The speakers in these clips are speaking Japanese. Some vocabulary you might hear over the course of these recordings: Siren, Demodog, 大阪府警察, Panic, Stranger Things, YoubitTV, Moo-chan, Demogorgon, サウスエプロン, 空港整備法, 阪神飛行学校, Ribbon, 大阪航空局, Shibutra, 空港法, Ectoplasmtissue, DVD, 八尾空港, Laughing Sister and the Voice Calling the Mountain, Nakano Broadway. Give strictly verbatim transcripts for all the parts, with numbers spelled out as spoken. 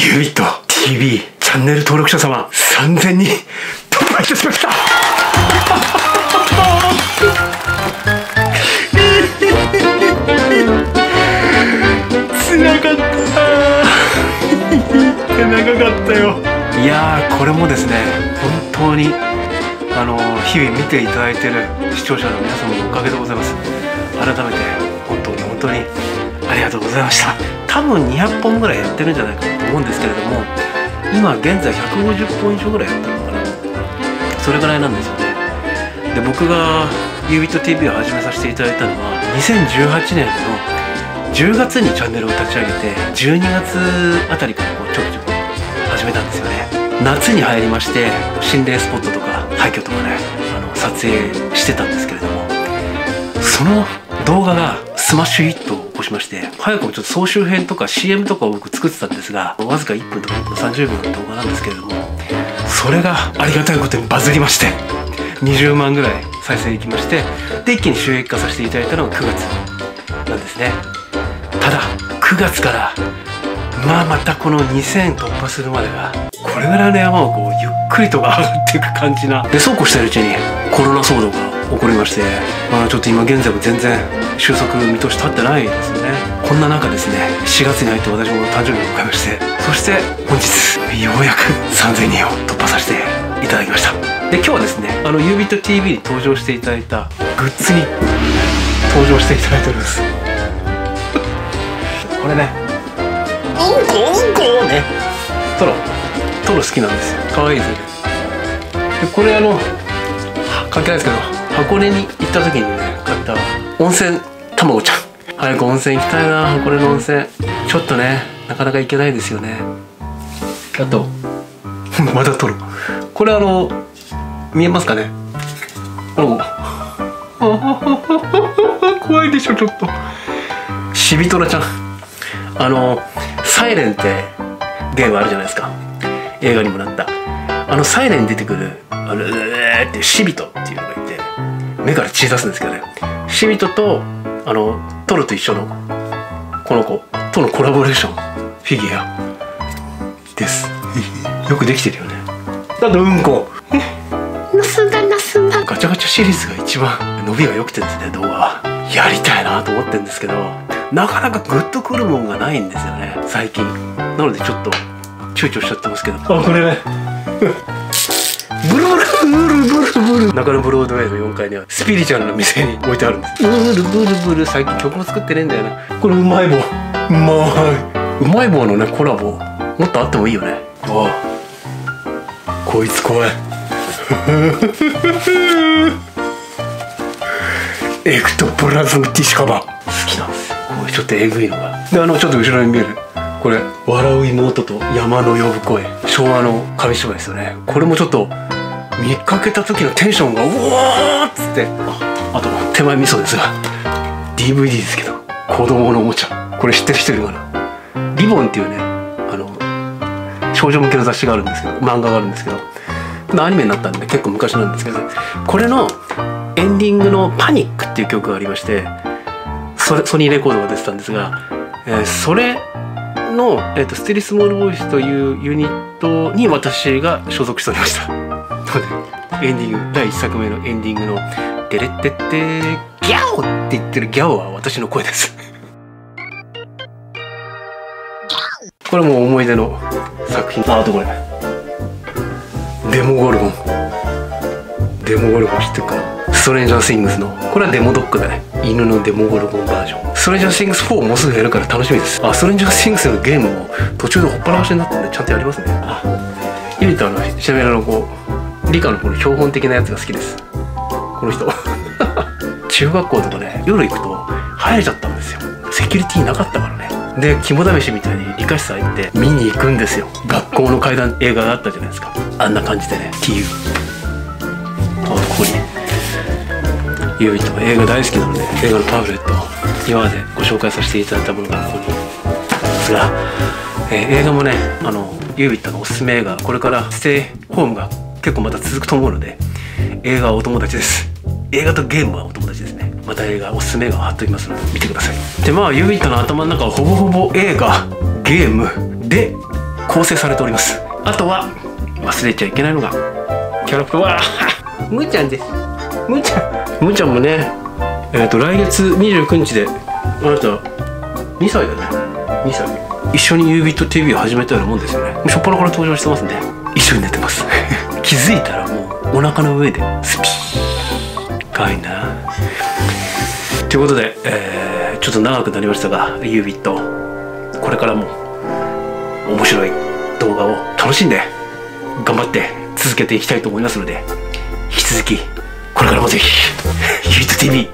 YoubitTV チャンネル登録者様さんぜんに突破いたしましたつらかった長かったよ。いやー、これもですね、本当にあの日々見ていただいている視聴者の皆様のおかげでございます。改めて本当に本当にありがとうございました。多分にひゃっぽんぐらいやってるんじゃないかなと思うんですけれども、今現在ひゃくごじゅっぽん以上ぐらいやったのかな、それぐらいなんですよね。で、僕が YoubitTV を始めさせていただいたのはにせんじゅうはちねんのじゅうがつにチャンネルを立ち上げて、じゅうにがつあたりからこうちょくちょく始めたんですよね。夏に入りまして、心霊スポットとか廃墟とかね、あの撮影してたんですけれども、その動画がスマッシュヒットを起こしまして、早くもちょっと総集編とか シーエム とかを僕作ってたんですが、わずかいっぷんとかさんじゅうびょうの動画なんですけれども、それがありがたいことにバズりまして、にじゅうまんぐらい再生いきまして、で一気に収益化させていただいたのがくがつなんですね。ただくがつからまあまたこのにせん突破するまでがこれぐらいの山をこうゆっくりと上がっていく感じなで、そうこうしているうちにコロナ騒動が起こりまして、まあ、ちょっと今現在も全然収束見通し立ってないですよね。こんな中ですね、しがつに入って私も誕生日を迎えまして、そして本日ようやくさんぜんにんを突破させていただきました。で、今日はですね、あの YoubitTV に登場していただいたグッズに登場していただいておりますこれね、うんこうんこね、トロトロ好きなんですよ。かわいいですよね。で、これあの関係ないですけど、箱根に行った時にね、買った温泉卵ちゃん。早く温泉行きたいな、箱根の温泉。ちょっとね、なかなか行けないですよね。あとまた取る。これあの見えますかね、あの怖いでしょ、ちょっとシビトラちゃん。あのサイレンってゲームあるじゃないですか、映画にもなった。あのサイレンに出てくるあのえーってシビトっていうのがいて、目から血出すんですけどね、シビトとあのトロと一緒のこの子とのコラボレーションフィギュアですよくできてるよね。あとうんこナスがナスがガチャガチャシリーズが一番伸びが良くてですね、動画やりたいなと思ってるんですけど、なかなかグッとくるもんがないんですよね最近。なのでちょっと躊躇しちゃってますけど、あ、これねブルブルブルブルブル、中野ブロードウェイのよんかいにはスピリチュアルな店に置いてあるんです。ブルブルブル、最近曲も作ってねえんだよな。これうまい棒、うまいうまい棒のねコラボもっとあってもいいよね。ああ、こいつ怖いエクトプラズムティッシュカバー好きなんですよ、こうちょっとエグいのが。で、あのちょっと後ろに見えるこれ、笑う妹と山の呼ぶ声、昭和の紙芝居ですよね。これもちょっと見かけた時のテンションがうわーっつって、 あ, あと手前味噌ですが ディーブイディー ですけど、子供のおもちゃ、これ知ってる人いるかな。リボンっていうね、あの少女向けの雑誌があるんですけど、漫画があるんですけど、アニメになったんで結構昔なんですけど、これのエンディングの「パニック」っていう曲がありまして、ソニーレコードが出てたんですが、えー、それの、えー、とスティリスモールボイスというユニットに私が所属しておりました。エンディング、だいいっさくめのエンディングの「デレッテッテギャオ!」って言ってるギャオは私の声ですこれも思い出の作品。あとこれデモゴルゴン、デモゴルゴン知ってるかな、ストレンジャー・シングスの。これはデモドッグだね、犬のデモゴルゴンバージョン。ストレンジャー・シングスフォーもうすぐやるから楽しみです。あ、ストレンジャー・シングスのゲームも途中でほっぱらかしになったんでちゃんとやりますね。あ、ユリとあのシャベラのこう理科のこの標本的なやつが好きです、この人中学校とかね、夜行くと入れちゃったんですよ、セキュリティなかったからね。で、肝試しみたいに理科室入って見に行くんですよ、学校の階段映画があったじゃないですか、あんな感じでね。っていう、あ、ここにユービット、映画大好きなので映画のパンフレット、今までご紹介させていただいたものがここにですが、えー、映画もね、あのユービットのおすすめ映画、これからステイホームが結構また続くと思うので、映画はお友達です、映画とゲームはお友達ですね。また映画おすすめ映画を貼っときますので見てください。で、まあユービットの頭の中はほぼほぼ映画ゲームで構成されております。あとは忘れちゃいけないのがキャラクターはむーちゃんです。むーちゃんむーちゃんもね、えー、と来月にじゅうくにちであなたにさいだね。にさい一緒にYoubitTVを始めたようなもんですよね。初っ端から登場してますんで一緒に寝てます気づいたらもうお腹の上でスピーかわいいなということで、えー、ちょっと長くなりましたがYoubitこれからも面白い動画を楽しんで頑張って続けていきたいと思いますので、引き続きこれからもぜひYoubitTV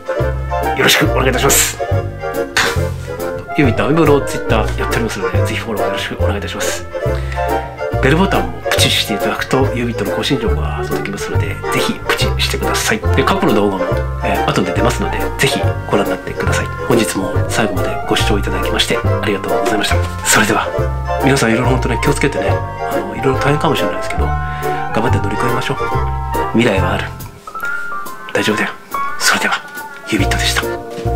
よろしくお願いいたします。Youbitアメブロ Twitter やっておりますのでぜひフォローよろしくお願いいたします。ベルボタンもプチしていただくと Youbitの更新情報が届きますのでぜひプチしてください。で過去の動画も、えー、後で出ますのでぜひご覧になってください。本日も最後までご視聴いただきましてありがとうございました。それでは皆さんいろいろ本当に気をつけてね、あのいろいろ大変かもしれないですけど頑張って乗り越えましょう。未来はある、大丈夫だよ。それではYoubitでした。